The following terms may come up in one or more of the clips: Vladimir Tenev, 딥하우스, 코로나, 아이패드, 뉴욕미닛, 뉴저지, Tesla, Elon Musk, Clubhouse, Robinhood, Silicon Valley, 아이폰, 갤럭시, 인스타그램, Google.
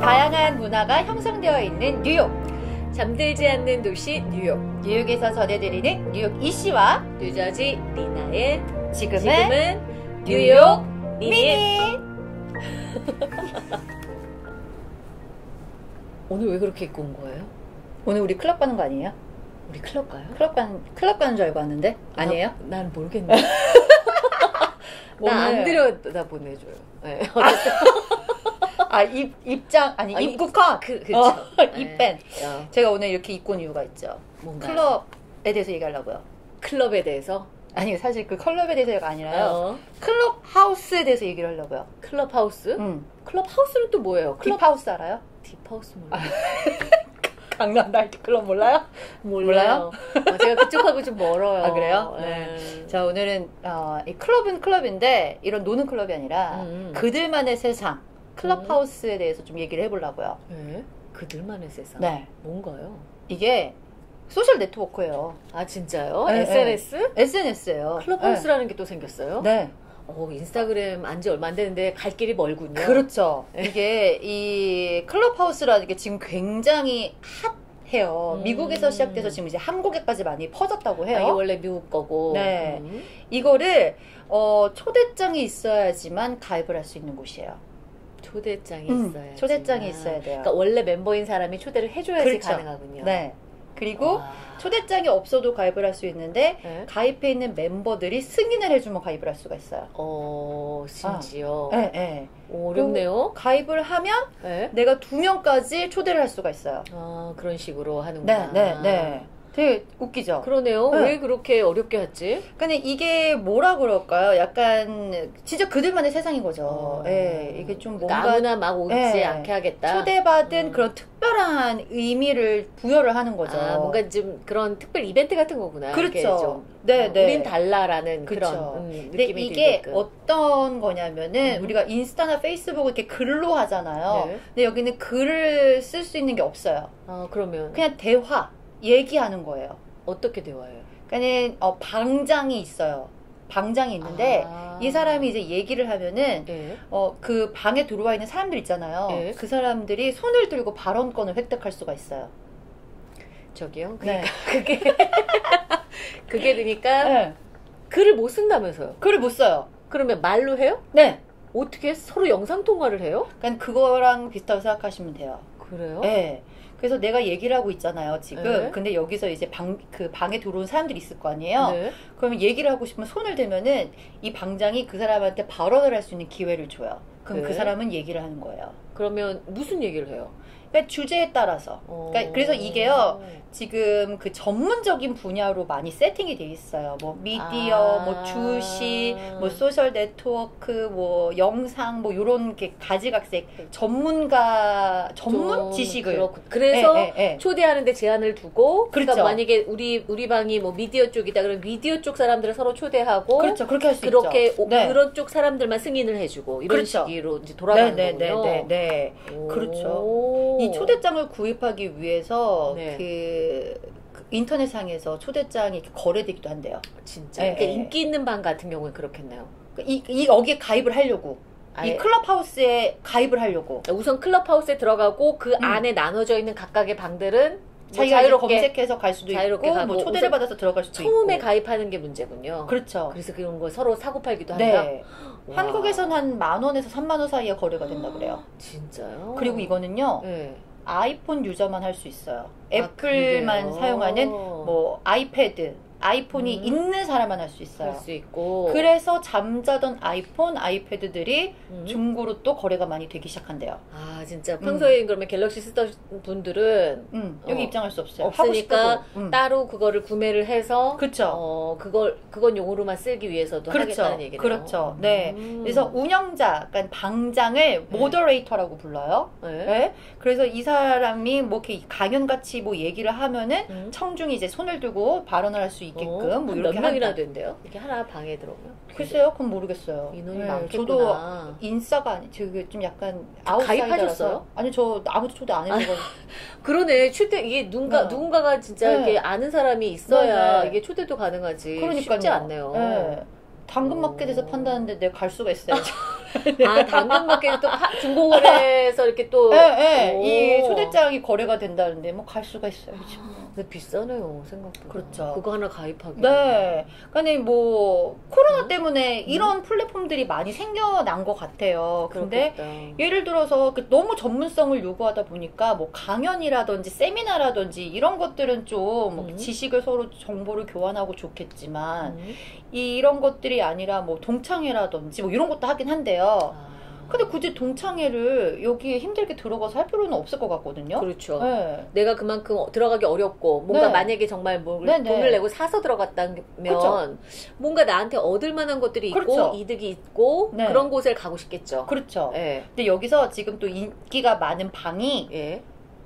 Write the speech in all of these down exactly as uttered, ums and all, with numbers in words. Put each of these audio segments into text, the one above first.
다양한 문화가 형성되어 있는 뉴욕, 잠들지 않는 도시 뉴욕, 뉴욕에서 전해드리는 뉴욕 이씨와 뉴저지 리나의 지금은, 지금은 뉴욕 미닛. 오늘 왜 그렇게 입고 온 거예요? 오늘 우리 클럽 가는 거 아니에요? 우리 클럽 가요? 클럽 가는, 클럽 가는 줄 알고 왔는데? 아니에요? 나, 난 모르겠네. 나 안 들여다보내줘요. 네. 아, 입, 입장, 아니, 아니 입국한! 그, 그쵸. 어, 입밴. 네. 제가 오늘 이렇게 입고 온 이유가 있죠. 뭔가요? 클럽에 대해서 얘기하려고요. 클럽에 대해서? 아니, 사실 그 클럽에 대해서가 아니라요. 어. 클럽하우스에 대해서 얘기를 하려고요. 클럽하우스? 응. 클럽하우스는 또 뭐예요? 클럽... 딥하우스 알아요? 딥하우스 몰라요. 강남 나이트 클럽 몰라요? 몰라요? 몰라요? 어, 제가 그쪽하고 좀 멀어요. 아, 그래요? 네. 네. 자, 오늘은, 어, 이 클럽은 클럽인데, 이런 노는 클럽이 아니라, 음. 그들만의 세상, 클럽하우스에 음. 대해서 좀 얘기를 해보려고요. 네. 그들만의 세상? 네. 뭔가요? 이게 소셜 네트워크예요. 아, 진짜요? 네, 에스엔에스? 네. 에스엔에스예요. 클럽하우스라는 네. 게 또 생겼어요? 네. 오, 인스타그램 안 지 얼마 안 되는데 갈 길이 멀군요. 그렇죠. 이게 이 클럽하우스라는 게 지금 굉장히 핫해요. 음. 미국에서 시작돼서 지금 이제 한국에까지 많이 퍼졌다고 해요. 아, 이게 원래 미국 거고. 네. 음. 이거를 어, 초대장이 있어야지만 가입을 할 수 있는 곳이에요. 초대장이 음. 있어야. 초대장이 있어야 돼요. 그러니까 원래 멤버인 사람이 초대를 해줘야지 그렇죠. 가능하군요. 네. 그리고 와. 초대장이 없어도 가입을 할 수 있는데 네? 가입해 있는 멤버들이 승인을 해주면 가입을 할 수가 있어요. 어, 심지어. 아. 네, 네. 어렵네요. 가입을 하면 네? 내가 두 명까지 초대를 할 수가 있어요. 아, 그런 식으로 하는구나. 네, 네, 네. 되게 웃기죠? 그러네요. 네. 왜 그렇게 어렵게 했지? 근데 이게 뭐라 그럴까요? 약간 진짜 그들만의 세상인 거죠. 예, 네. 이게 좀 뭔가 아무나 막 오지 네. 않게 하겠다. 초대받은 음. 그런 특별한 의미를 부여를 하는 거죠. 아, 뭔가 좀 그런 특별 이벤트 같은 거구나. 그렇죠. 네, 어, 네. 우린 달라라는 그렇죠. 그런 음, 느낌이 근데 이게 들게끔. 어떤 거냐면은 음. 우리가 인스타나 페이스북을 이렇게 글로 하잖아요. 네. 근데 여기는 글을 쓸 수 있는 게 없어요. 아, 그러면 그냥 대화. 얘기하는 거예요. 어떻게 대화해요? 그러니까는 어, 방장이 있어요. 방장이 있는데 아. 이 사람이 이제 얘기를 하면은 네. 어, 그 방에 들어와 있는 사람들 있잖아요. 네. 그 사람들이 손을 들고 발언권을 획득할 수가 있어요. 저기요? 그러니까 네. 그게 그게 되니까 네. 글을 못 쓴다면서요? 글을 못 써요. 그러면 말로 해요? 네. 어떻게 서로 영상 통화를 해요? 그러니까 그거랑 비슷하게 생각하시면 돼요. 그래요? 네. 그래서 내가 얘기를 하고 있잖아요, 지금. 네. 근데 여기서 이제 방, 그 방에 들어온 사람들이 있을 거 아니에요? 네. 그러면 얘기를 하고 싶으면 손을 대면은 이 방장이 그 사람한테 발언을 할 수 있는 기회를 줘요. 그럼 네. 그 사람은 얘기를 하는 거예요. 그러면 무슨 얘기를 해요? 그러니까 주제에 따라서. 그러니까 그래서 이게요, 지금 그 전문적인 분야로 많이 세팅이 돼 있어요. 뭐 미디어, 아. 뭐 주식, 뭐 소셜 네트워크, 뭐 영상, 뭐 요런 게 가지각색 전문가, 전문 지식을. 그렇군. 그래서 에, 에, 에. 초대하는데 제한을 두고. 그렇죠. 그러니까 만약에 우리, 우리 방이 뭐 미디어 쪽이다. 그러면 미디어 쪽 사람들을 서로 초대하고. 그렇죠. 그렇게 할 수 있죠. 그렇게, 오, 네. 그런 쪽 사람들만 승인을 해주고. 이런 그렇죠. 식으로 이제 돌아가는 네, 거군요. 네, 네, 네, 네. 그렇죠. 이 초대장을 구입하기 위해서 네. 그, 그 인터넷상에서 초대장이 거래되기도 한대요. 진짜? 네. 그러니까 인기 있는 방 같은 경우는 그렇겠네요. 이, 이 여기에 가입을 하려고. 아예. 이 클럽하우스에 가입을 하려고. 우선 클럽하우스에 들어가고 그 음. 안에 나눠져 있는 각각의 방들은 뭐 자유롭게 검색해서 갈 수도 자유롭게 있고, 뭐 초대를 받아서 들어갈 수도 처음에 있고. 처음에 가입하는 게 문제군요. 그렇죠. 그래서 그런 걸 서로 사고 팔기도 한다. 네. 한국에서는 한 만 원에서 삼만 원 사이에 거래가 된다 그래요. 진짜요? 그리고 이거는요. 네. 아이폰 유저만 할 수 있어요. 애플만 아, 사용하는 뭐 아이패드, 아이폰이 음. 있는 사람만 할 수 있어요. 할 수 있고. 그래서 잠자던 아이폰, 아이패드들이 음. 중고로 또 거래가 많이 되기 시작한대요. 아, 진짜. 평소에 음. 그러면 갤럭시 쓰던 분들은 음. 여기 어, 입장할 수 없어요. 없으니까 음. 따로 그거를 구매를 해서 그렇죠. 어, 그걸 그건 용으로만 쓰기 위해서도 그렇죠. 하겠다는 얘기네요. 그렇죠. 네. 음. 그래서 운영자, 그러니까 방장을 네. 모더레이터라고 불러요. 네. 네. 그래서 이 사람이 뭐 이렇게 강연 같이 뭐 얘기를 하면은 음. 청중이 이제 손을 들고 발언을 할 수 있 있게끔 어, 뭐 이렇게 몇 명이나 된대요? 이게 하나 방에 들어오면? 글쎄요, 그건 모르겠어요. 인원이 네, 많겠구나. 저도 인싸가 아니, 저게 좀 약간 아웃사이더라서. 가입하셨어요? 아니, 저 아무도 초대 안 해서. 그러네, 초대 이게 누군가 네. 누군가가 진짜 네. 이렇게 아는 사람이 있어야 네, 네. 이게 초대도 가능하지. 그러니까요. 쉽지 않네요. 네. 당근마켓에서 판다는데 내가 갈 수가 있어야죠. 아, 당근마켓은 또 중고거래에서 이렇게 또. 예, 예. 이 초대장이 거래가 된다는데 뭐 갈 수가 있어야죠. 근데 비싸네요, 생각보다. 그렇죠. 그거 하나 가입하기. 네. 그러니까 뭐, 코로나 음? 때문에 이런 음? 플랫폼들이 많이 생겨난 것 같아요. 그런데 예를 들어서 너무 전문성을 요구하다 보니까 뭐 강연이라든지 세미나라든지 이런 것들은 좀 음? 지식을 서로 정보를 교환하고 좋겠지만 음? 이런 것들이 아니라 뭐 동창회라든지 뭐 이런 것도 하긴 한데요. 아. 근데 굳이 동창회를 여기에 힘들게 들어가서 할 필요는 없을 것 같거든요. 그렇죠. 네. 내가 그만큼 들어가기 어렵고 뭔가 네. 만약에 정말 뭘, 돈을 내고 사서 들어갔다면 그렇죠. 뭔가 나한테 얻을 만한 것들이 있고 그렇죠. 이득이 있고 네. 그런 곳에 가고 싶겠죠. 그렇죠. 네. 근데 여기서 지금 또 인기가 많은 방이 네.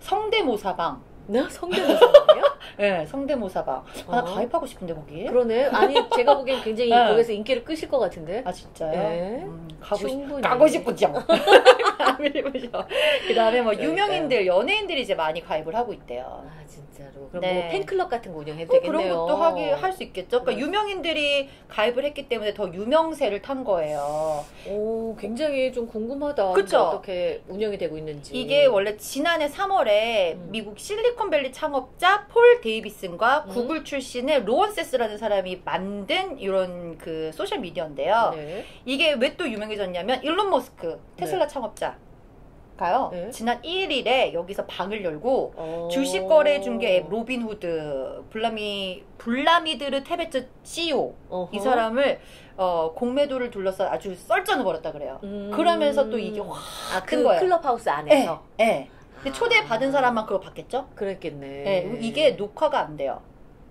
성대모사방. 네? 성대모사방이요? 네, 성대모사방. 아, 나 가입하고 싶은데 거기에? 그러네. 아니, 제가 보기엔 굉장히 네. 거기서 인기를 끄실 것 같은데. 아, 진짜요? 네. 음, 가고 싶, 가고 싶죠. 그 다음에 뭐 유명인들, 연예인들이 이제 많이 가입을 하고 있대요. 아, 진짜로. 그럼 네. 뭐 팬클럽 같은 거 운영해도 되겠네요. 그런 것도 하기, 할 수 있겠죠. 그러니까 네. 유명인들이 가입을 했기 때문에 더 유명세를 탄 거예요. 오, 굉장히 좀 궁금하다. 그쵸? 어떻게 운영이 되고 있는지. 이게 원래 지난해 삼월에 음. 미국 실리콘밸리 창업자 폴 데이비슨과 음. 구글 출신의 로원세스라는 사람이 만든 이런 그 소셜미디어인데요. 네. 이게 왜 또 유명해졌냐면 일론 머스크, 테슬라 네. 창업자. 가요. 네? 지난 일 일에 여기서 방을 열고 주식 거래 중개 앱 로빈후드 블라미 블라미드르 테베츠 씨이오 어허. 이 사람을 어, 공매도를 둘러싸 아주 썰전을 벌였다 그래요. 음. 그러면서 또 이게 확 큰 아, 거예요. 클럽하우스 안에서. 네. 네. 근데 초대 받은 사람만 그걸 받겠죠? 그랬겠네. 네. 이게 녹화가 안 돼요.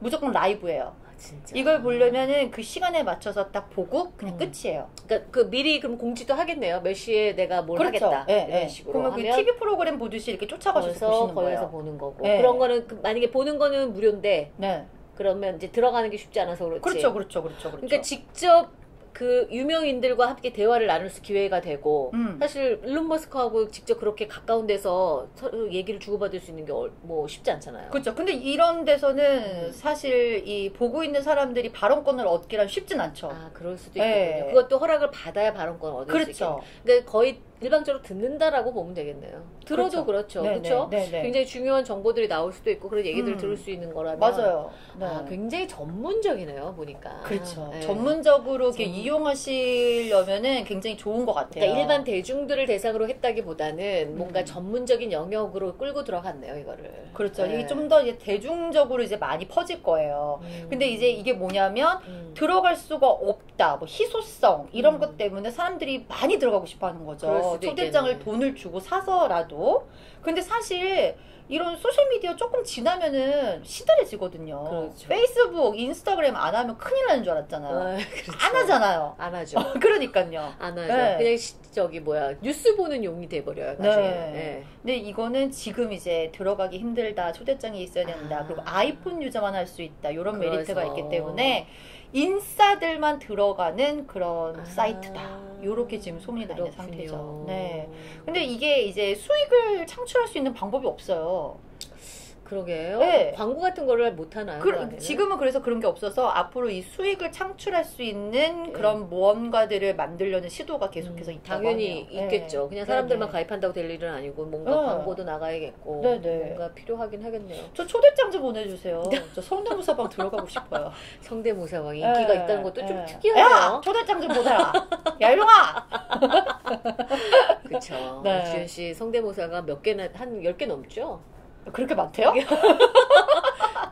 무조건 라이브예요. 진짜. 이걸 보려면은 그 시간에 맞춰서 딱 보고 그냥 음. 끝이에요. 그러니까 그 미리 그럼 공지도 하겠네요. 몇 시에 내가 뭘 그렇죠. 하겠다. 네, 이런 네. 식으로. 그러면 하면 그 티비 프로그램 보듯이 이렇게 쫓아가셔서 보시는 거예요. 거기서 보는 거고. 네. 그런 거는 그 만약에 보는 거는 무료인데. 네. 그러면 이제 들어가는 게 쉽지 않아서 그렇지. 그렇죠, 그렇죠, 그렇죠, 그렇죠. 그러니까 직접 그 유명인들과 함께 대화를 나눌 수 기회가 되고 음. 사실 일론 머스크하고 직접 그렇게 가까운 데서 서로 얘기를 주고받을 수 있는 게 뭐 쉽지 않잖아요. 그렇죠. 근데 이런 데서는 음. 사실 이 보고 있는 사람들이 발언권을 얻기란 쉽진 않죠. 아, 그럴 수도 있겠군요. 예. 그것도 허락을 받아야 발언권을 얻을 그렇죠. 수 있겠네요. 그러니까 거의 일방적으로 듣는다라고 보면 되겠네요. 들어도 그렇죠. 그렇죠. 그렇죠? 굉장히 중요한 정보들이 나올 수도 있고 그런 얘기들을 음. 들을 수 있는 거라면 맞아요. 네. 아, 굉장히 전문적이네요. 보니까. 그렇죠. 네. 전문적으로 음. 이용하시려면은 굉장히 좋은 것 같아요. 그러니까 일반 대중들을 대상으로 했다기보다는 음. 뭔가 전문적인 영역으로 끌고 들어갔네요. 이거를. 그렇죠. 네. 이게 좀 더 대중적으로 이제 많이 퍼질 거예요. 음. 근데 이제 이게 뭐냐면 음. 들어갈 수가 없다. 뭐 희소성 이런 음. 것 때문에 사람들이 많이 들어가고 싶어하는 거죠. 초대장을 있겠네. 돈을 주고 사서라도. 근데 사실 이런 소셜미디어 조금 지나면은 시들해지거든요. 그렇죠. 페이스북, 인스타그램 안 하면 큰일 나는 줄 알았잖아요. 아, 그렇죠. 안 하잖아요. 안 하죠. 어, 그러니까요. 안 하죠. 네. 그냥 저기 뭐야 뉴스 보는 용이 돼버려요. 네. 네. 근데 이거는 지금 이제 들어가기 힘들다. 초대장이 있어야 된다. 아. 그리고 아이폰 유저만 할 수 있다. 이런 그래서. 메리트가 있기 때문에 인싸들만 들어가는 그런 아. 사이트다. 요렇게 지금 소문이 나 있는 상태죠. 네. 근데 이게 이제 수익을 창출할 수 있는 방법이 없어요. 그러게요. 네. 광고 같은 거를 못 하나요? 그, 지금은 그래서 그런 게 없어서 앞으로 이 수익을 창출할 수 있는 네. 그런 무언가들을 만들려는 시도가 계속해서 음, 있다고 당연히 하네요. 있겠죠. 네. 그냥 사람들만 네. 가입한다고 될 일은 아니고 뭔가 네. 광고도 나가야겠고 네. 네. 뭔가 필요하긴 하겠네요. 저 초대장 좀 보내주세요. 저 성대모사방 들어가고 싶어요. 성대모사방 인기가 네. 있다는 것도 좀 네. 특이하네요. 야! 초대장 좀 보내라. 야 일로와! 그쵸. 네. 주현 씨 성대모사가 몇 개나 한 열 개 넘죠? 그렇게 많대요?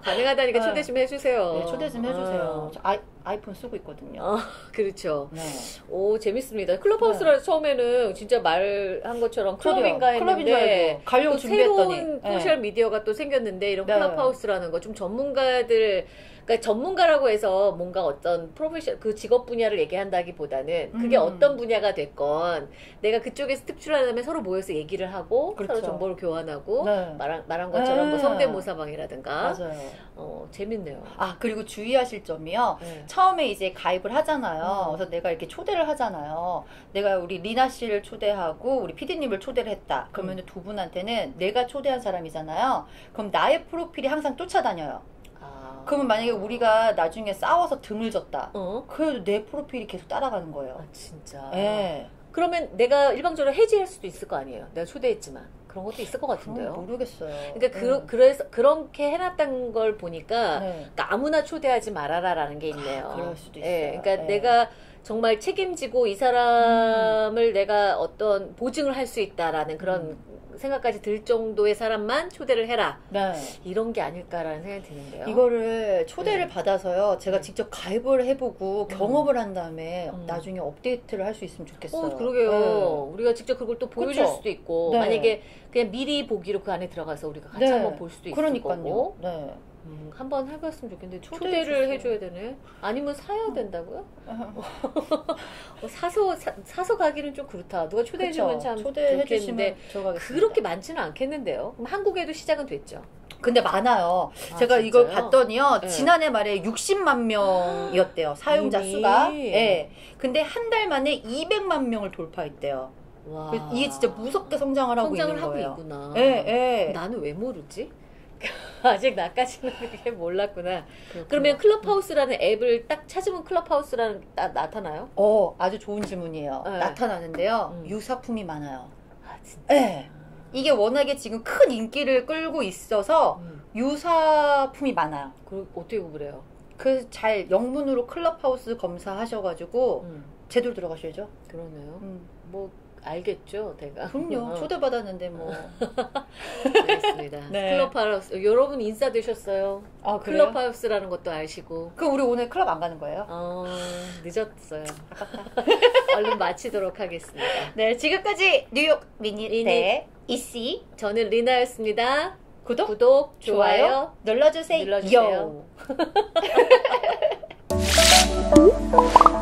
가능하다니까 초대 좀 해주세요. 네, 초대 좀 해주세요. 저 아이, 아이폰 쓰고 있거든요. 아, 그렇죠. 네. 오, 재밌습니다. 클럽하우스라 네. 처음에는 진짜 말한 것처럼 클럽인가 했는데 가려고 준비했더니 새로운 소셜미디어가 네. 또 생겼는데 이런 네. 클럽하우스라는 거 좀 전문가들 그러니까 전문가라고 해서 뭔가 어떤 프로페셔널 그 직업 분야를 얘기한다기보다는 그게 음. 어떤 분야가 됐건 내가 그쪽에서 특출하려면 서로 모여서 얘기를 하고 그렇죠. 서로 정보를 교환하고 네. 말한, 말한 것처럼 네. 뭐 성대모사방이라든가 맞아요. 어, 재밌네요. 아 그리고 주의하실 점이요. 네. 처음에 이제 가입을 하잖아요. 음. 그래서 내가 이렇게 초대를 하잖아요. 내가 우리 리나 씨를 초대하고 우리 피디님을 초대를 했다. 그러면 음. 두 분한테는 내가 초대한 사람이잖아요. 그럼 나의 프로필이 항상 쫓아다녀요. 아. 그러면 만약에 우리가 나중에 싸워서 등을 졌다. 어? 그래도 내 프로필이 계속 따라가는 거예요. 아, 진짜. 예. 그러면 내가 일방적으로 해지할 수도 있을 거 아니에요. 내가 초대했지만. 그런 것도 있을 것 같은데요. 모르겠어요. 그러니까 그, 음. 그래서 그렇게 해놨던 걸 보니까 네. 그러니까 아무나 초대하지 말아라라는 게 있네요. 아, 그럴 수도 있어요. 예, 그러니까 네. 내가 정말 책임지고 이 사람을 음. 내가 어떤 보증을 할 수 있다라는 그런 음. 생각까지 들 정도의 사람만 초대를 해라. 네. 이런 게 아닐까라는 생각이 드는데요. 이거를 초대를 네. 받아서요. 제가 네. 직접 가입을 해보고 음. 경험을 한 다음에 음. 나중에 업데이트를 할 수 있으면 좋겠어요. 어, 그러게요. 네. 우리가 직접 그걸 또 보여줄 그쵸? 수도 있고 네. 만약에 그냥 미리 보기로 그 안에 들어가서 우리가 같이 네. 한번 볼 수도 있을 그러니까요. 거고. 네. 음, 한번 해봤으면 좋겠는데 초대를 해줘야 되네. 아니면 사야 된다고요? 어, 사서 사, 사서 가기는 좀 그렇다. 누가 초대해주면 참 좋겠는데 그렇게 많지는 않겠는데요. 그럼 한국에도 시작은 됐죠. 근데 많아요. 아, 제가 진짜요? 이걸 봤더니요. 네. 지난해 말에 육십만 명이었대요. 사용자 이미? 수가. 네. 근데 한 달 만에 이백만 명을 돌파했대요. 와. 이게 진짜 무섭게 성장을 하고 성장을 있는 거예요. 성장을 하고 있구나. 예, 예. 나는 왜 모르지? 아직 나까지는 그게 몰랐구나. 그렇구나. 그러면 클럽하우스라는 앱을 딱 찾으면 클럽하우스라는 나, 나타나요? 어, 아주 좋은 질문이에요. 네. 나타나는데요. 음. 유사품이 많아요. 아, 진짜? 네. 이게 워낙에 지금 큰 인기를 끌고 있어서 음. 유사품이 많아요. 그럼 어떻게 구분해요? 그래서 잘 영문으로 클럽하우스 검사하셔가지고 음. 제대로 들어가셔야죠. 그러네요. 음. 뭐 알겠죠, 내가. 그럼요. 어. 초대받았는데 뭐. 알겠습니다. 네. 클럽하우스. 여러분 인싸 되셨어요. 아, 그래요? 클럽하우스라는 것도 아시고. 그럼 우리 오늘 클럽 안 가는 거예요? 어, 늦었어요. 아깝다. 얼른 마치도록 하겠습니다. 네, 지금까지 뉴욕 미닛의 이씨. 저는 리나였습니다. 구독, 구독 좋아요, 좋아요. 눌러주세요. 눌러주세요.